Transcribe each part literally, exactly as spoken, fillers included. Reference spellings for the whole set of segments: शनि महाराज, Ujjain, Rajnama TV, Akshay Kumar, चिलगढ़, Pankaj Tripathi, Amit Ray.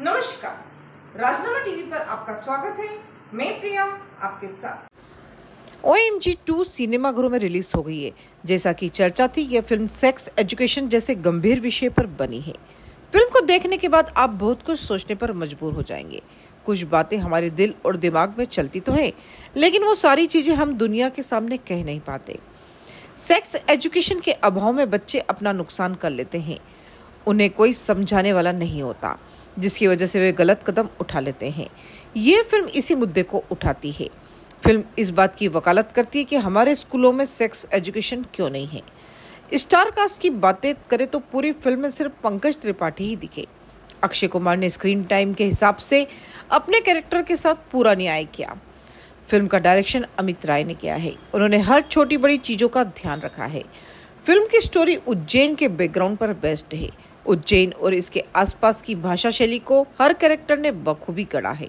नमस्कार, राजनामा टीवी पर आपका स्वागत है। मैं प्रिया आपके साथ। ओ एम जी टू सिनेमाघरों में रिलीज हो गई है। जैसा कि चर्चा थी, यह फिल्म सेक्स एजुकेशन जैसे गंभीर विषय पर बनी है। फिल्म को देखने के बाद आप बहुत कुछ सोचने पर मजबूर हो जाएंगे। कुछ बातें हमारे दिल और दिमाग में चलती तो है, लेकिन वो सारी चीजें हम दुनिया के सामने कह नहीं पाते। सेक्स एजुकेशन के अभाव में बच्चे अपना नुकसान कर लेते हैं। उन्हें कोई समझाने वाला नहीं होता, जिसकी वजह से वे गलत कदम उठा लेते हैं। ये फिल्म इसी मुद्दे को उठाती है। फिल्म इस बात की वकालत करती है कि हमारे स्कूलों में सेक्स एजुकेशन क्यों नहीं है। स्टार कास्ट की बातें करें तो पूरी फिल्म में सिर्फ पंकज त्रिपाठी ही दिखे। अक्षय कुमार ने स्क्रीन टाइम के हिसाब से अपने कैरेक्टर के साथ पूरा न्याय किया। फिल्म का डायरेक्शन अमित राय ने किया है। उन्होंने हर छोटी बड़ी चीज़ों का ध्यान रखा है। फिल्म की स्टोरी उज्जैन के बैकग्राउंड पर बेस्ड है। उज्जैन और इसके आसपास की भाषा शैली को हर कैरेक्टर ने बखूबी गढ़ा है।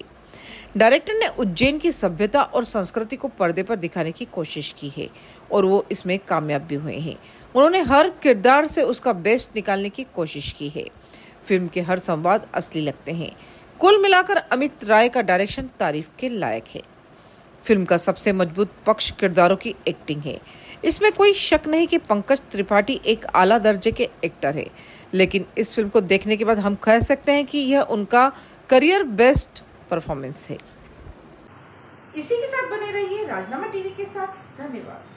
डायरेक्टर ने उज्जैन की सभ्यता और संस्कृति को पर्दे पर दिखाने की कोशिश की है और वो इसमें कामयाब भी हुए हैं। उन्होंने हर किरदार से उसका बेस्ट निकालने की कोशिश की है। फिल्म के हर संवाद असली लगते हैं। कुल मिलाकर अमित राय का डायरेक्शन तारीफ के लायक है। फिल्म का सबसे मजबूत पक्ष किरदारों की एक्टिंग है। इसमें कोई शक नहीं कि पंकज त्रिपाठी एक आला दर्जे के एक्टर है, लेकिन इस फिल्म को देखने के बाद हम कह सकते हैं कि यह उनका करियर बेस्ट परफॉर्मेंस है। इसी के साथ बने रहिए राजनामा टीवी के साथ। धन्यवाद।